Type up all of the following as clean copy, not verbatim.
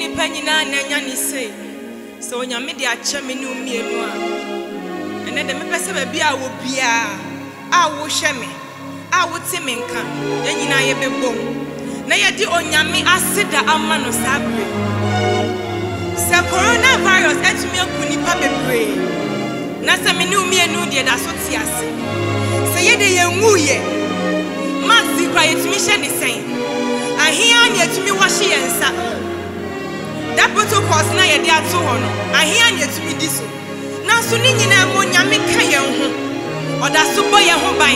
ni penina nanya ni say. So nya me dia cheme no mie no a. Ene de me pese ba bia wo bia. A wo hweme. A wo teme nka. Ya nyina ye bebom. Na ye di onyame aseda ama no sabre. Se coronavirus etumi akuni pa bebre. Na se me no mie no de da so ti ase. Se ye de ye nguye. Maxi cry to me, Shanny saying, I hear you to me wash your hands up. That bottle costs now your dear two on. I hear you to me this. Now, soon in your own yammy cayenne or that super yahoo by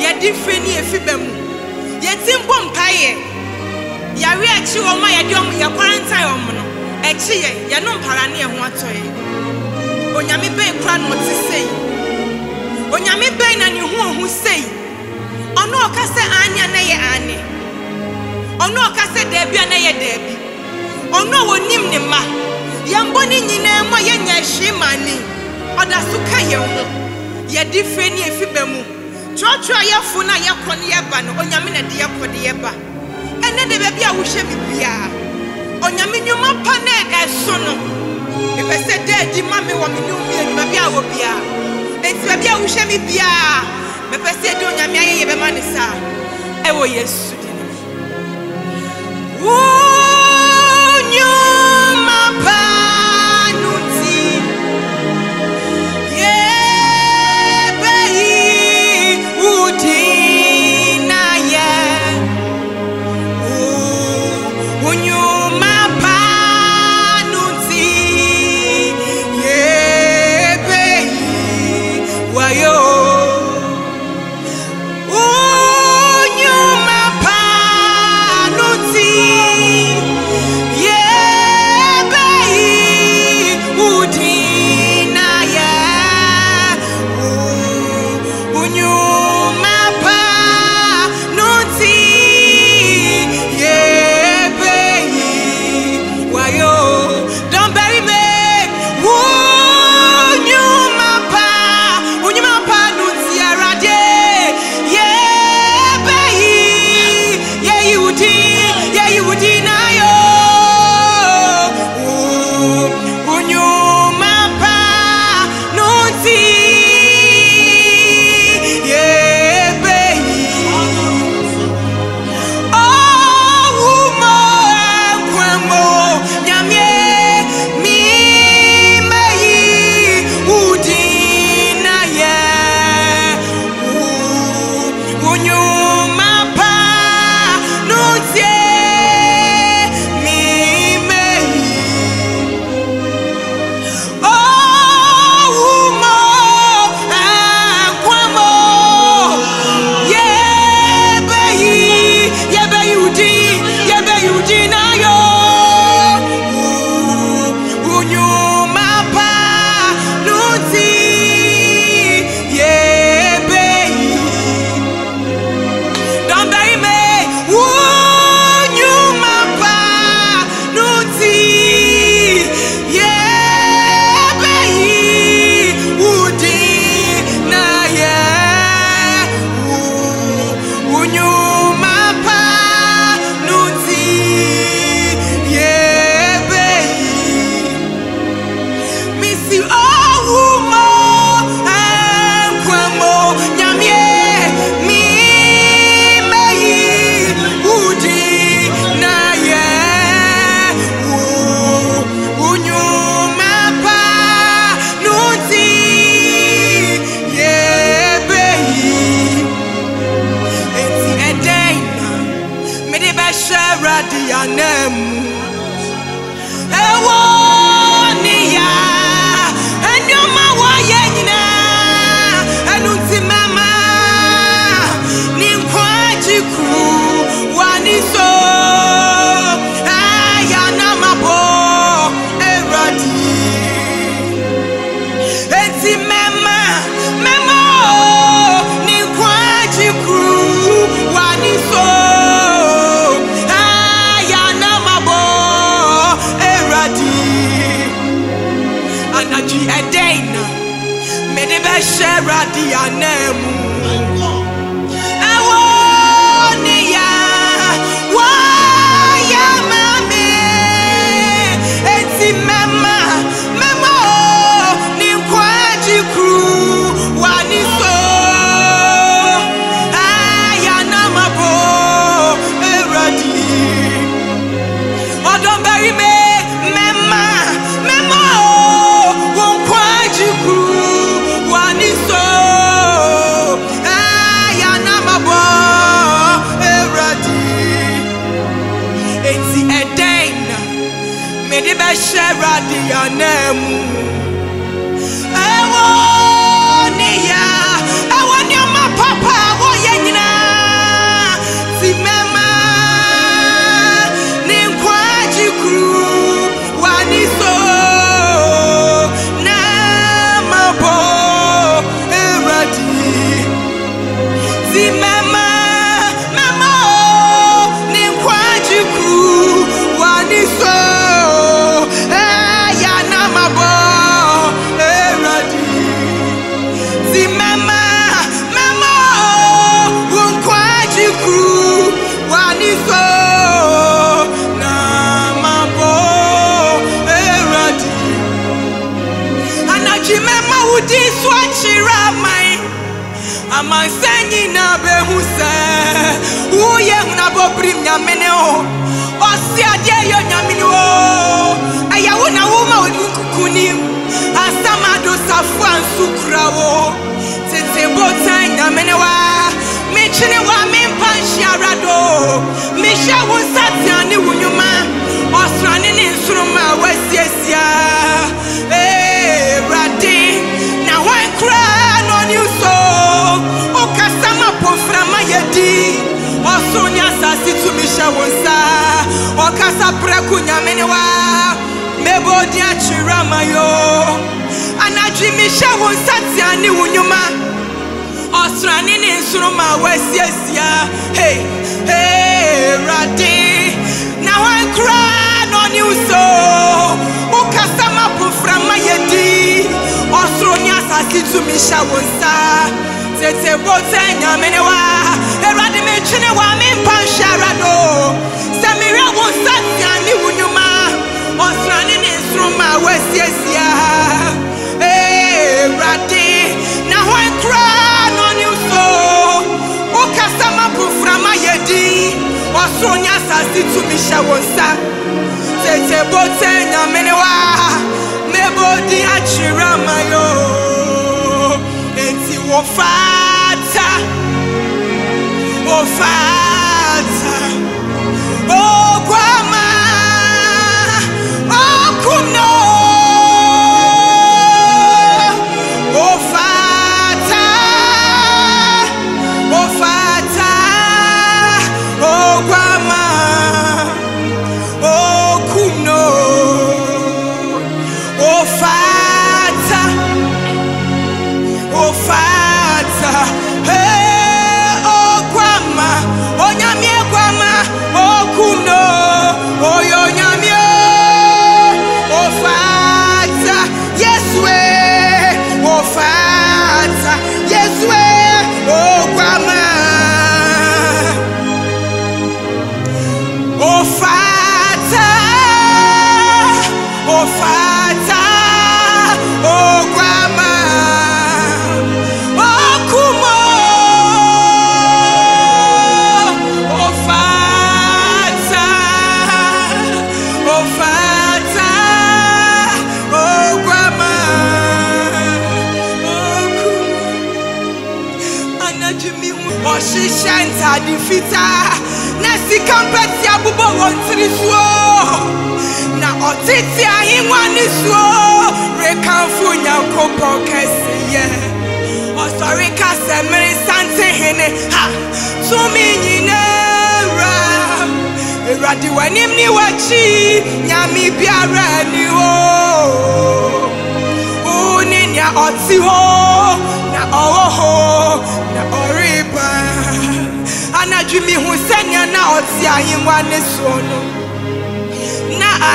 your different year fibem. Yet, in bomb caye. Your real chew on my young, your quarantine on. A cheer, your non parania one toy. On yammy bay crown what to say. On yammy bay and you who say. Ono kase anya na ye ane. Ono kase debi na ye debi. Ono wonim ne ma. Yambo ni nyina mo ye nya hwemani. Oda suka ye ho. Ye di feni efibe mu. Trotro ye fu na ye kone ye ba no onyame na de ye kode ye ba. Ene de bebi a wo hwe bibia. Onyame nyuma pa na e so no. E pese de di ma me wo me nyumi e ma bia wo bia. E ti bebi a wo hwe bibia. Me pese do nya me aye be mane sa e wo yesu dinu wo nyu mapa nuti ye be uti na ye wo nyu mapa nuti ye be wa yo Awoniya, waya mame, Now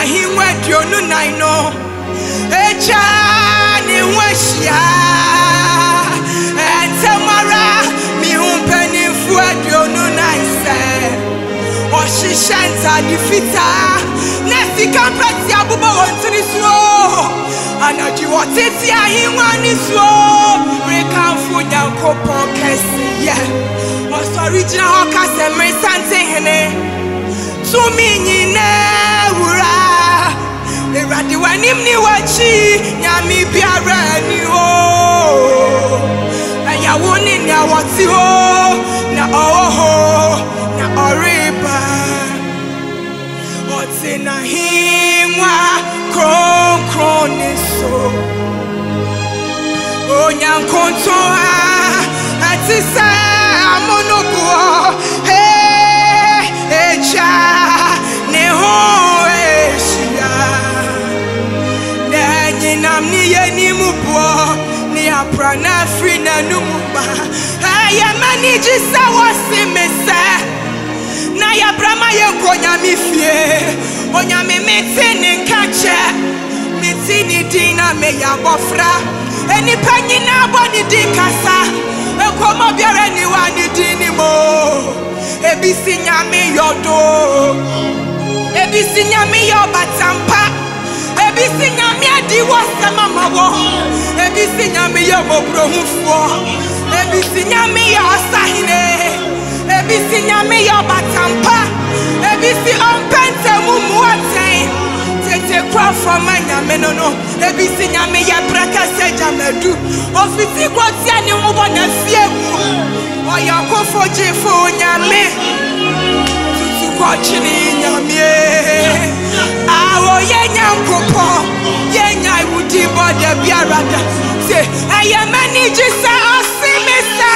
he wa kron kronis. Onya konto a atisa amonoko hey echa ne ho eshia na jinam ni yeni mupo ni aprana free na numba aya mani jisa wose mesa na ya brama yenkonya mi fie onya me metini nkache metini dina me ya bofra eni panyi na aboni di kasa ekomo biara ni wani di ni mo ebisi nyame yodo ebisi nyame yobatampa ebisi nyame adi wasama mawo ebisi nyame yobobrohufo ebisi nyame yosahine ebisi nyame yobatampa ebisi ompente mumuaten te kwa famanya menono ebisi nyame ya prakase jamadu ofiti kwotia ni wo bona fiegu oyakofoje fo nyame tukochi ni nyame awo ye nyankopo ye nyai wudi bode biarada se ayamani jisa osimisa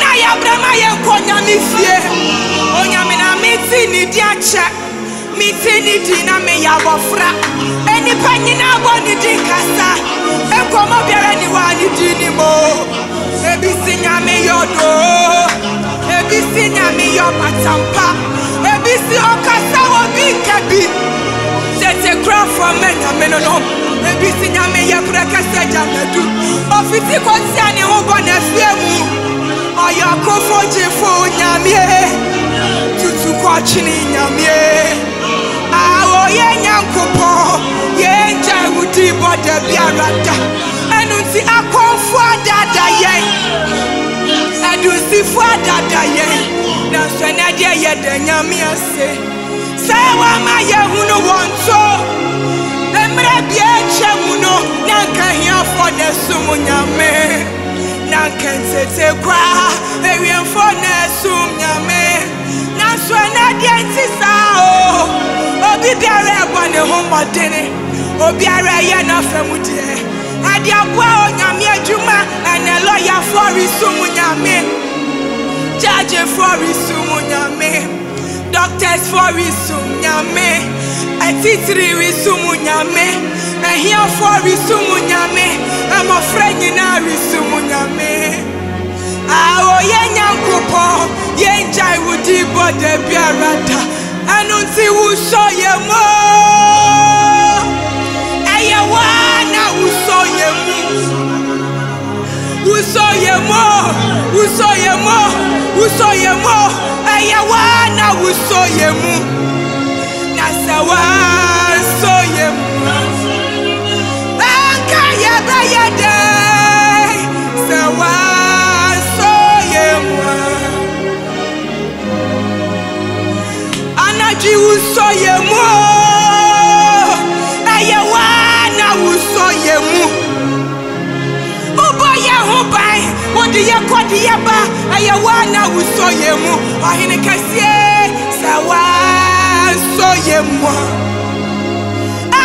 na ya brama ye konya mi fie onyame na miti ni diache mitini dina me ya wafra eni panyina boni dikasa ekomo biara ni wani dini mo ebisi nyame yodo ebisi nyame yobatampa ebisi okasa obi kabi sete cry for me amenono ebisi nyame yakrakasa jamadu ofiti kotia ni wo bona fiemu oyakofoje fo nyame tutu kwachini nyame awo ye nyankopo ye jawudi bode biarada enu ti akonfo adada ye adusi fo adada ye na so na de ye de nyame ase se wa ma ye hunu wonto emre bi e chemuno na kan hia fo de sumu nyame na kan se se kwa e wi fo na sum nyame na so na de ti sa o obi biara ebane homodene obi ara ye na famudi ade agwa onyame adwuma ene lawyer forisumu nyame judge forisumu nyame doctors forisumu nyame atitri risumu nyame ehia forisumu nyame amofrenyi na risumu nyame awo ye nyankopo ye njai wudi bode biara da anunzi uso yemo ayawana uso yemo ayawana uso yemo nasawa so yemo anka yabayada sawa ji uso yemu ayawa na uso yemu oboya hobai odi yakodi yaba ayawa na uso yemu ahine kasie sawa so yemu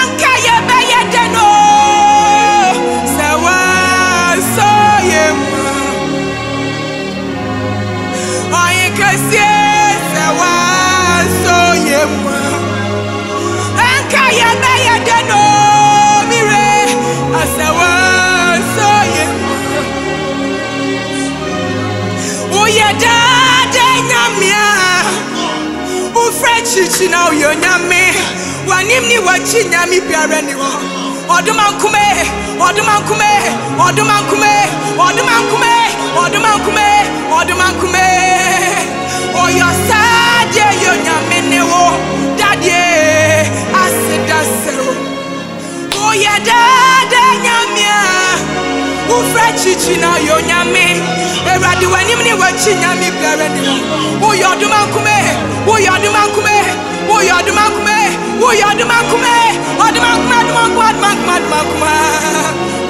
anka yaba yadano sawa so yemu ahine kasie sawa Ankaya baya dano mire asawa so ye Oya dada nyamia U Frenchichi na uyo nyame Wanimni wachi nyami biara ni wo Odumankume Oya sade yo nyame ne wo dadie asidasero Oya dada nyamia U Frenchichi na yo nyame Eradi wanim ni wachi nyame biara ni wo Odumankume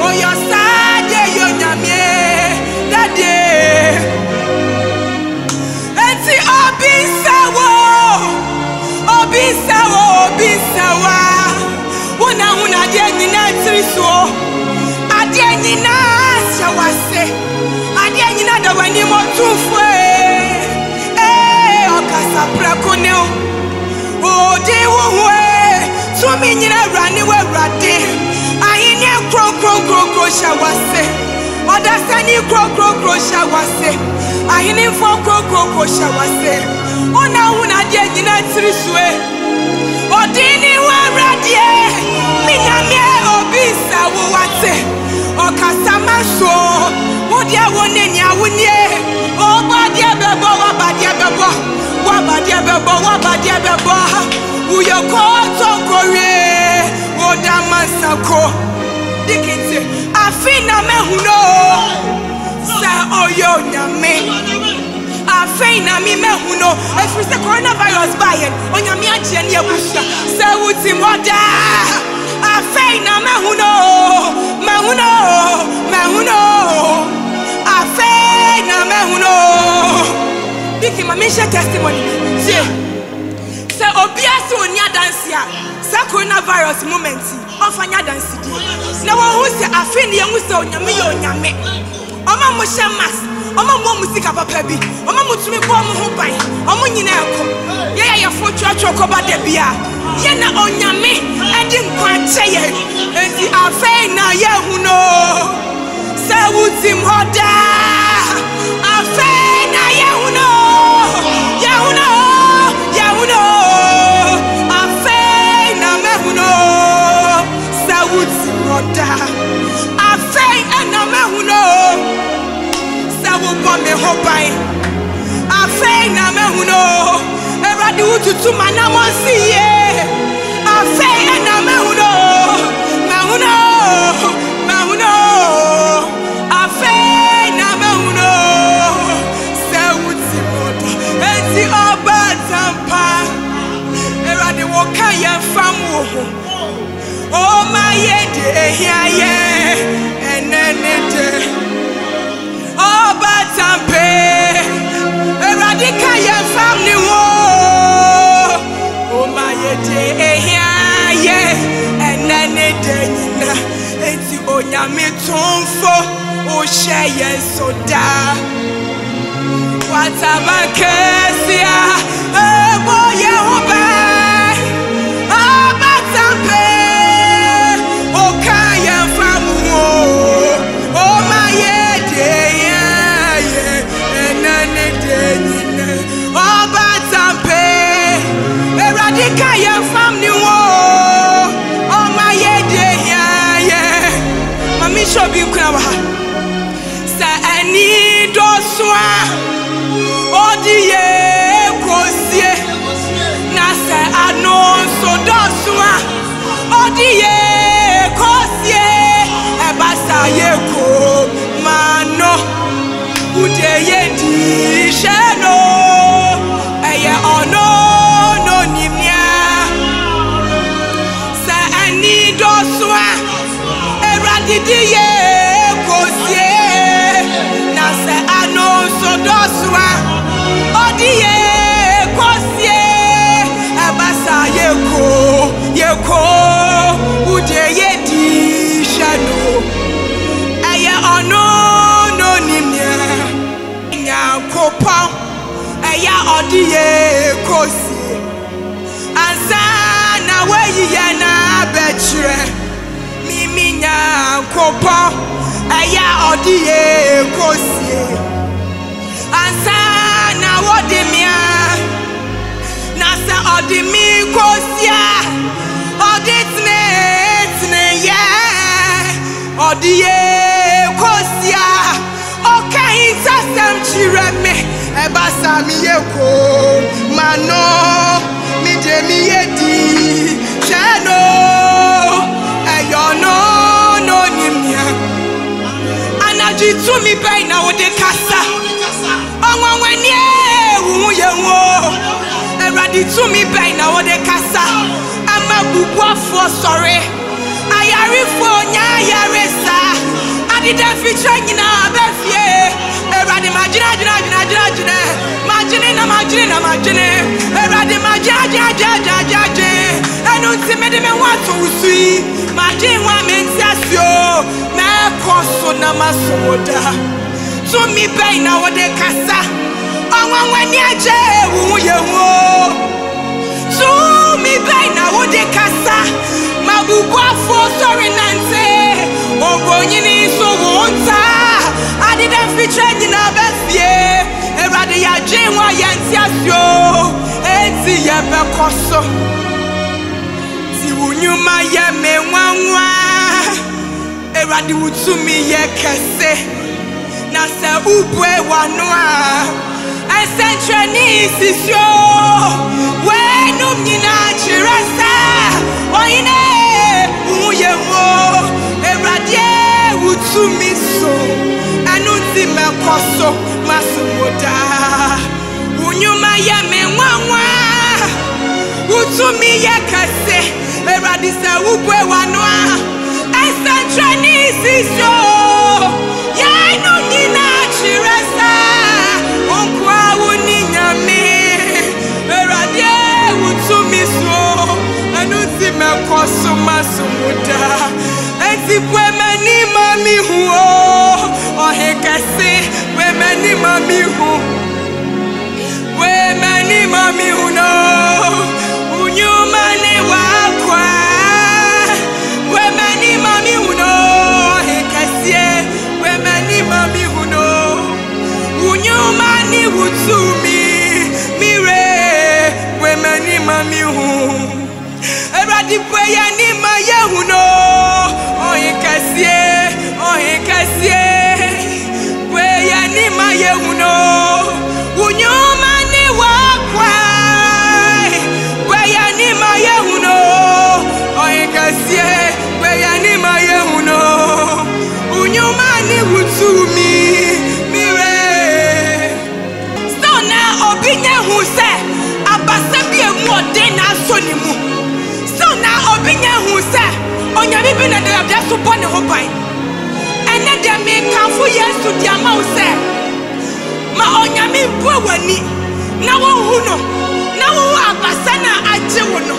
Oya sade yo nyame dadie Obi sawa Una de nina triso Ade nina Asha wase adi anyina da wani motufu eh okasa prakone o de wo hwe so mi nyina rani we rade ayini kro kro kro kro sha wase oda sani kro kro kro sha wase ayini fo kro kro kro sha wase ona una de anyina tirisue odini we rade minya me obisa wo wate Okasama so, udia wonenya wunye. O badia bebo, wa badia bebo, wa badia bebo. Uyoko tokore, oda masako. Dikiti, afina mehuno. Sa oyo nyame. Afina mi mehuno. Efri se coronavirus bayen, onyame agye ne abusha. Sa wuti moda. Afina mehuno. Mahuno, afeina mahuno. Diki mami share testimony. Je, se obiasi onya dance ya, se coronavirus momenti, ofanya dance di. Na wo hu se afeina ye hu se onyame ye onyame. Oma mo share mask, oma mo musika papa bi, oma mo tumi bo mo ho ban, omo nyina eko. Ye ya ye fo twatwo ko ba da bia. Ye na onyame edi nkwa che ye. Edi afeina ye hu no. Sawutim hoda afena yehuno afena mehuno sawutim hoda afena mehuno sawupo me hobai afena mehuno eradi ututu manamosi ye afena mehuno Oh my and then oh but family oh my and then oh share so da what about oh boy konsona masoda to mi bei na wode kasa onwanwani aje wu yewo to mi bei na wode kasa mabugo afo sorry nante ogonyi ni so wonta adida fitre nyina befie erade ya jinwa yanti asio enti ye be koso ti wunyuma ye menwanwa eradi wutumi ye kese na se ubwe wanoa esentreni sisyo we num nyina chiresa oyine uye wo eradi wutumi so anuti mekoso masumoda unyuma ye menwanwa wutumi ye kese eradi se ubwe wanoa Santranisiso Yano nina chirasa Onkwa uninyame Eradie utumiso Anuti mekoso masumuda Enti pwemeni mami huo Ohekase Pwemeni mami huo Pwemeni mami huno Unyumane wakwa to me mire we many mami hu eradi pweya ni maye hu no oyin kasie pweya ni maye hu no unyuma ni wakwa pweya ni maye hu no oyin kasie pweya ni maye hu no unyuma ni wutumi huse abasabi emu ode na sonimu so na obinye huse onyami bi na da bia so bone ho bai ene de me kanfu yesu dia ma huse ma onyami bu wani na wo hu no na wo abasana aje wo no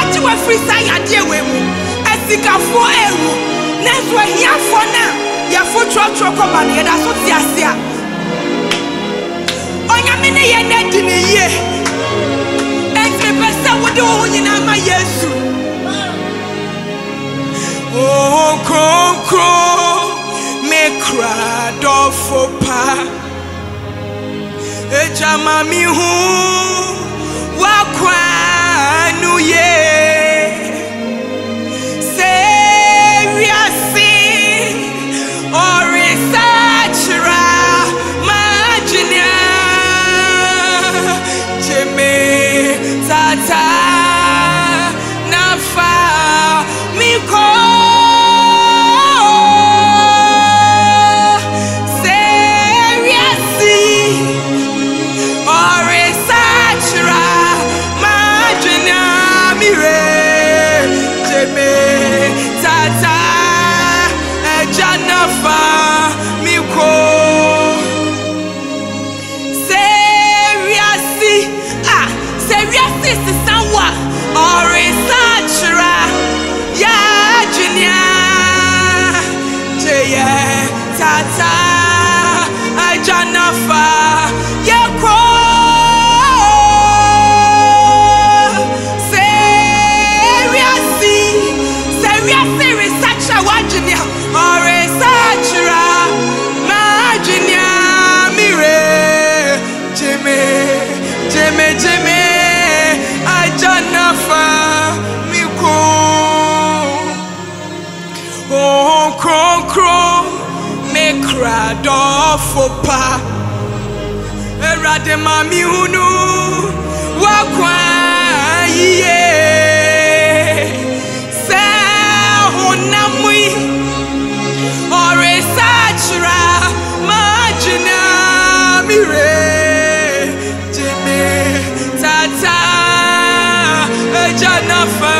aje wa frisa ya de we mu asikafo ewu na so hiafo na ya fo trotro ko ba na da so ti asia onyame ne ye na di ne ye entre pesa wode wo nyina ma yesu oh konko me crado for pa ejama mi hu wa kwa nu ye seriously or researchra imagine Tata nafa miko seriously or researchra magina mire jeme tata janafa miko Fopa erade mami hunu wakwa ye se honamui oresachra majina mire jeme tata janafa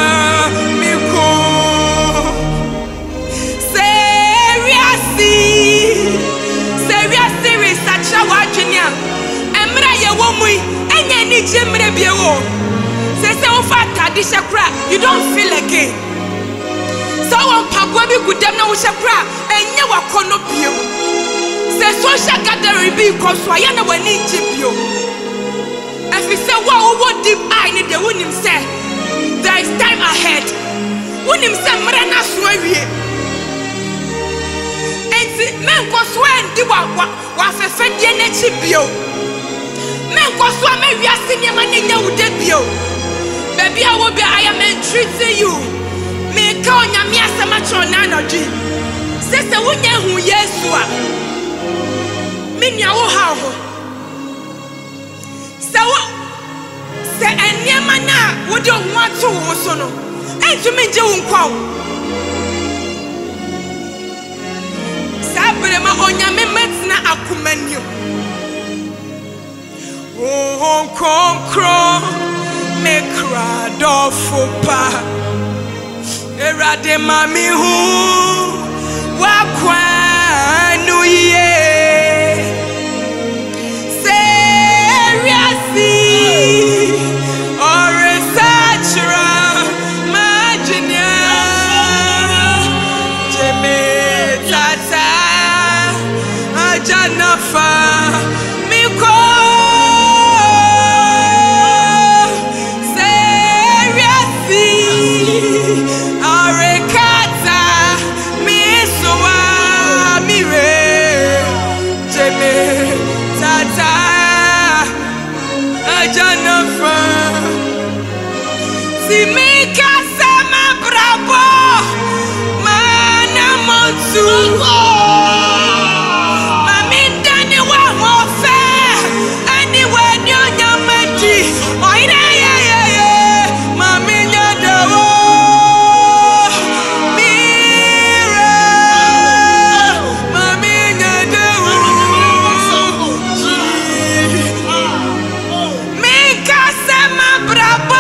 you don't feel again. So on Pagwabi Gudem na Ushakra and enye wakono bio se social gathering bi koswa ya na wani jibio afi se wa wo deep eye ne de wonim se there is time ahead wonim se mra na so awie enti men koswa ndi wa fefe die na jibio men koswa me wiase ne ma ne nya wude bio baby I will be I am entreating you me ka onyame asema chona na ji Sister, when you yes, what? Minya will have. So, say, and Yamana would you want to also know? And to me, Joe, come. Sabrema on Yamimetsna Akumenu. Oh, come, crow, make crowd off for pa. Era de mami who. Wakwanu ye seriasi or researchra magina jeme tata ajanafa miko seriasi or Simika sama bravo mana monsu Maminda ni wa mofe ani wa nyonya mati oira ye Maminda dawo mira Maminda dawo Mika sama bravo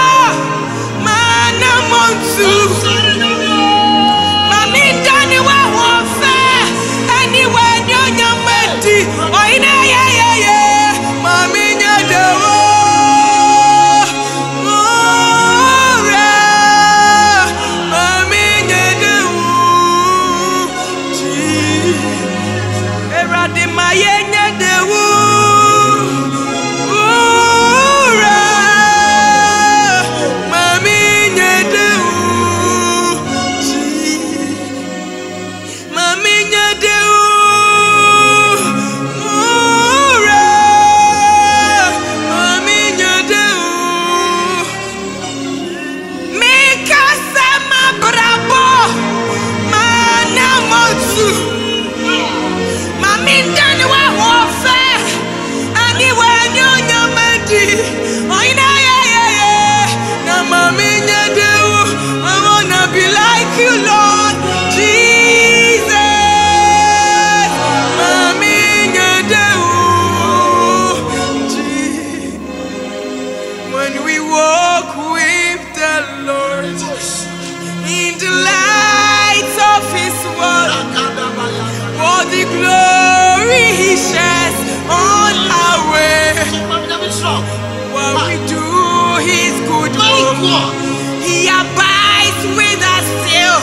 He abides with us still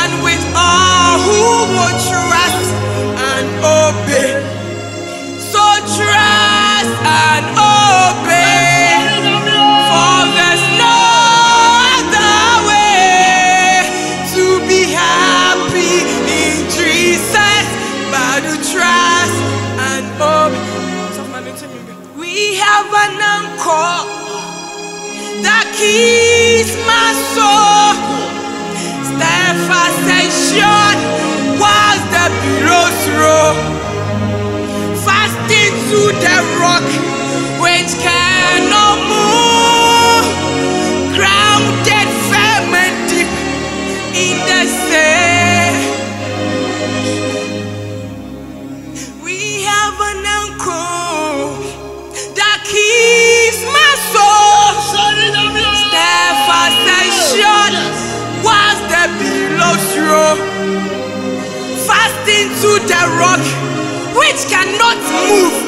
and with all who will trust and obey. So trust and obey, for there's no other way to be happy in Jesus but to trust and obey. We have an anchor that keeps my soul steadfast and sure whilst the billows roll, fasting to the rock which cannot move, grounded firm and deep in the sea. We have an anchor that keeps my soul steadfast and sure, whilst the billows roll, fasting to the rock which cannot move.